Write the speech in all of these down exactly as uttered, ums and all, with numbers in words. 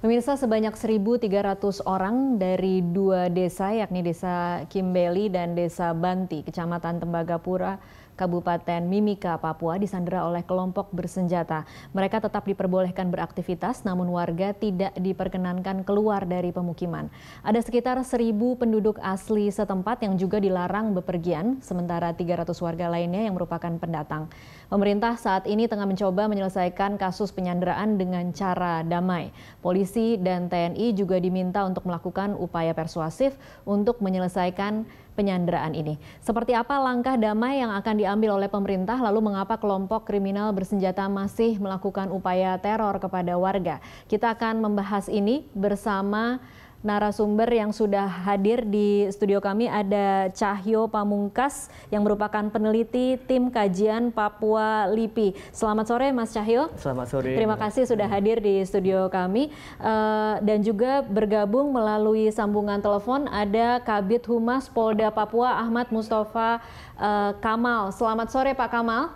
Pemirsa, sebanyak seribu tiga ratus orang dari dua desa, yakni Desa Kimbely dan Desa Banti, Kecamatan Tembagapura, Kabupaten Mimika, Papua, disandera oleh kelompok bersenjata. Mereka tetap diperbolehkan beraktivitas, namun warga tidak diperkenankan keluar dari pemukiman. Ada sekitar seribu penduduk asli setempat yang juga dilarang bepergian, sementara tiga ratus warga lainnya yang merupakan pendatang. Pemerintah saat ini tengah mencoba menyelesaikan kasus penyanderaan dengan cara damai. Polisi dan T N I juga diminta untuk melakukan upaya persuasif untuk menyelesaikan penyanderaan ini. Seperti apa langkah damai yang akan diambil oleh pemerintah, lalu mengapa kelompok kriminal bersenjata masih melakukan upaya teror kepada warga? Kita akan membahas ini bersama narasumber yang sudah hadir di studio kami. Ada Cahyo Pamungkas yang merupakan peneliti tim kajian Papua LIPI. Selamat sore Mas Cahyo. Selamat sore. Terima kasih sudah hadir di studio kami. Uh, dan juga bergabung melalui sambungan telepon ada Kabid Humas Polda Papua Ahmad Mustafa uh, Kamal. Selamat sore Pak Kamal.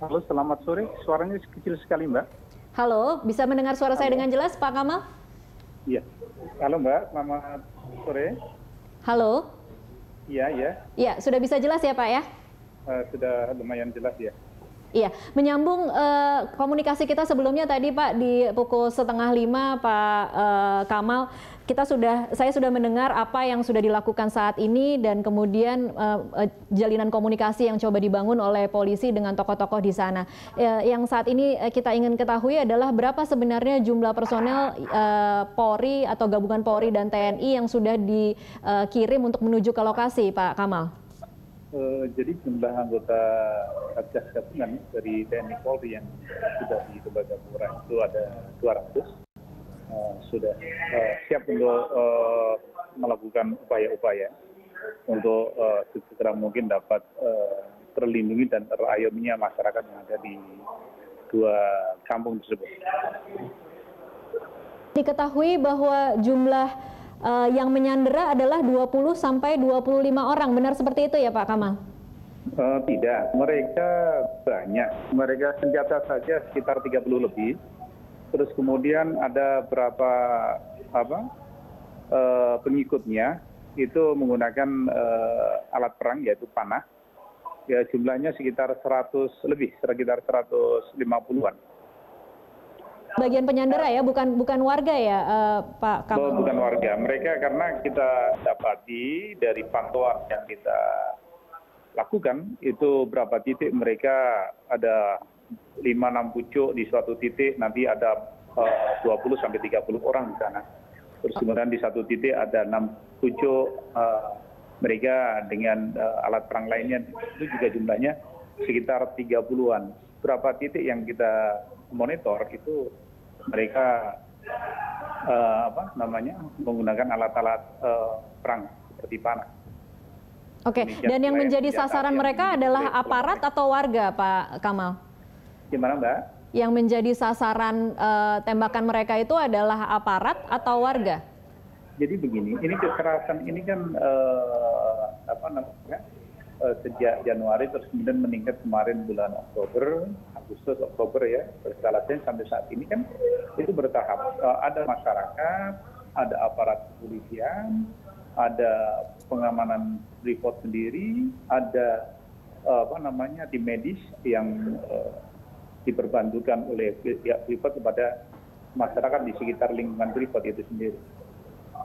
Halo, selamat sore. Suaranya kecil sekali Mbak. Halo, bisa mendengar suara Halo. Saya dengan jelas Pak Kamal? Iya. Halo Mbak, selamat sore. Halo. Iya, iya. Iya, sudah bisa jelas ya Pak ya? Uh, sudah lumayan jelas ya. Iya, menyambung uh, komunikasi kita sebelumnya tadi Pak, di pukul setengah lima Pak uh, Kamal, kita sudah, saya sudah mendengar apa yang sudah dilakukan saat ini dan kemudian uh, jalinan komunikasi yang coba dibangun oleh polisi dengan tokoh-tokoh di sana. Uh, yang saat ini kita ingin ketahui adalah berapa sebenarnya jumlah personel uh, Polri atau gabungan Polri dan T N I yang sudah dikirim uh, untuk menuju ke lokasi Pak Kamal. Uh, jadi jumlah anggota Satgas gabungan dari T N I Polri yang sudah di Tembagapura itu ada dua ratus. Uh, sudah uh, siap untuk uh, melakukan upaya-upaya untuk uh, segera mungkin dapat uh, terlindungi dan terayominya masyarakat yang ada di dua kampung tersebut. Diketahui bahwa jumlah Uh, yang menyandera adalah dua puluh sampai dua puluh lima orang. Benar seperti itu ya Pak Kamal? Uh, tidak, mereka banyak. Mereka senjata saja sekitar tiga puluh lebih. Terus kemudian ada berapa apa uh, pengikutnya itu menggunakan uh, alat perang yaitu panah. Ya, jumlahnya sekitar seratus lebih, sekitar seratus lima puluhan. Bagian penyandera ya, bukan bukan warga ya uh, Pak Kamal? Bukan warga, mereka karena kita dapati dari pantauan yang kita lakukan itu berapa titik mereka ada lima enam pucuk di suatu titik, nanti ada uh, dua puluh sampai tiga puluh orang di sana. Terus kemudian di satu titik ada enam pucuk uh, mereka dengan uh, alat perang lainnya, itu juga jumlahnya sekitar tiga puluhan. Berapa titik yang kita monitor itu mereka uh, apa namanya menggunakan alat-alat uh, perang seperti panah. Oke, okay. Dan yang menjadi sasaran mereka adalah aparat atau warga, Pak Kamal? Gimana, Mbak? Yang menjadi sasaran uh, tembakan mereka itu adalah aparat atau warga? Jadi begini, ini kekerasan ini kan uh, apa namanya? Sejak Januari terus kemudian meningkat kemarin bulan Oktober, Agustus, Oktober ya, berjalan sampai saat ini kan itu bertahap. Ada masyarakat, ada aparat kepolisian, ada pengamanan Freeport sendiri, ada apa namanya tim medis yang eh, diperbantukan oleh pihak Freeport kepada masyarakat di sekitar lingkungan Freeport itu sendiri.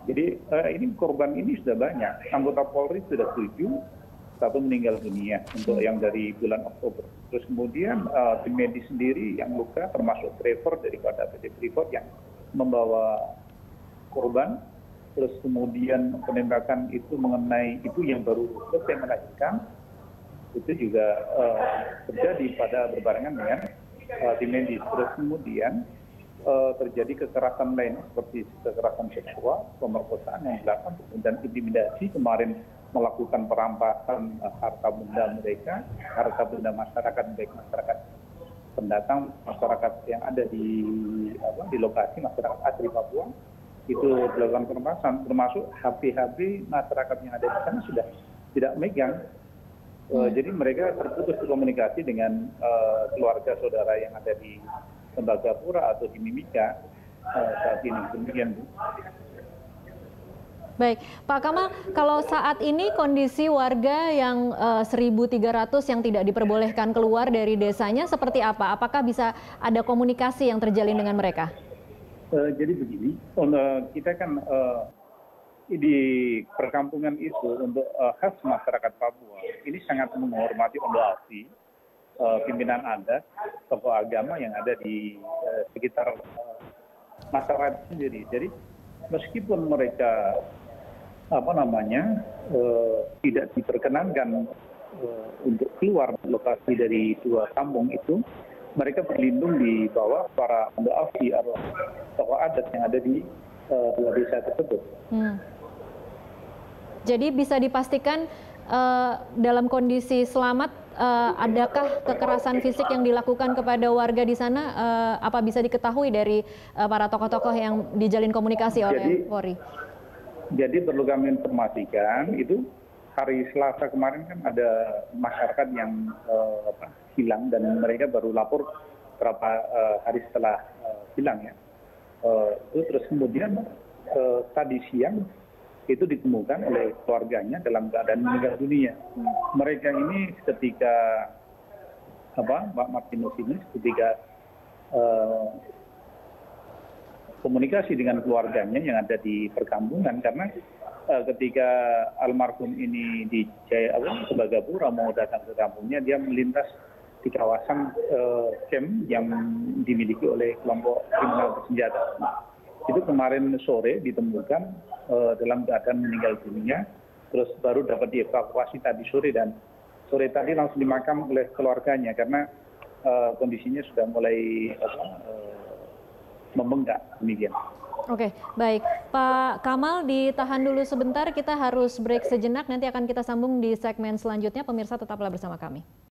Jadi eh, ini korban ini sudah banyak. Anggota Polri sudah tujuh. Satu meninggal dunia untuk yang dari bulan Oktober. Terus kemudian uh, tim medis sendiri yang luka termasuk driver daripada P T. Freeport yang membawa korban. Terus kemudian penembakan itu mengenai ibu yang baru selesai melahirkan itu juga uh, terjadi pada berbarengan dengan uh, tim medis. Terus kemudian uh, terjadi kekerasan lain seperti kekerasan seksual, pemerkosaan yang dilakukan dan intimidasi kemarin. Melakukan perampasan harta benda mereka, harta benda masyarakat, baik masyarakat pendatang, masyarakat yang ada di apa, di lokasi masyarakat asli Papua itu dilakukan perampasan, termasuk H P H P masyarakat yang ada di sana sudah tidak megang, hmm. Jadi mereka terputus komunikasi dengan uh, keluarga saudara yang ada di Tembagapura atau di Mimika. saat ini. Demikian, Bu. Baik, Pak Kamal, kalau saat ini kondisi warga yang uh, seribu tiga ratus yang tidak diperbolehkan keluar dari desanya seperti apa? Apakah bisa ada komunikasi yang terjalin dengan mereka? Uh, jadi begini, uh, kita kan uh, di perkampungan itu untuk uh, khas masyarakat Papua ini sangat menghormati ondulasi uh, pimpinan adat, tokoh agama yang ada di uh, sekitar uh, masyarakat sendiri. Jadi meskipun mereka apa namanya eh, tidak diperkenankan eh, untuk keluar lokasi dari dua kampung itu, mereka berlindung di bawah para pendoafi atau tokoh adat yang ada di eh, dua desa tersebut. Hmm. Jadi bisa dipastikan eh, dalam kondisi selamat, eh, adakah kekerasan fisik yang dilakukan kepada warga di sana? Eh, apa bisa diketahui dari eh, para tokoh-tokoh yang dijalin komunikasi oleh Polri? Jadi perlu kami informasikan, itu hari Selasa kemarin kan ada masyarakat yang eh, apa, hilang dan mereka baru lapor berapa eh, hari setelah eh, hilang ya. Eh, itu terus kemudian eh, tadi siang itu ditemukan oleh keluarganya dalam keadaan meninggal dunia. Mereka ini ketika apa Pak Martinus ini ketika eh, komunikasi dengan keluarganya yang ada di perkampungan, karena uh, ketika almarhum ini di Jaya Tembagapura mau datang ke kampungnya, dia melintas di kawasan uh, camp yang dimiliki oleh kelompok kriminal bersenjata. Itu kemarin sore ditemukan uh, dalam keadaan meninggal dunia, terus baru dapat dievakuasi tadi sore, dan sore tadi langsung dimakam oleh keluarganya karena uh, kondisinya sudah mulai uh, membengkak. Demikian. Oke, baik. Pak Kamal ditahan dulu sebentar, kita harus break sejenak, nanti akan kita sambung di segmen selanjutnya. Pemirsa tetaplah bersama kami.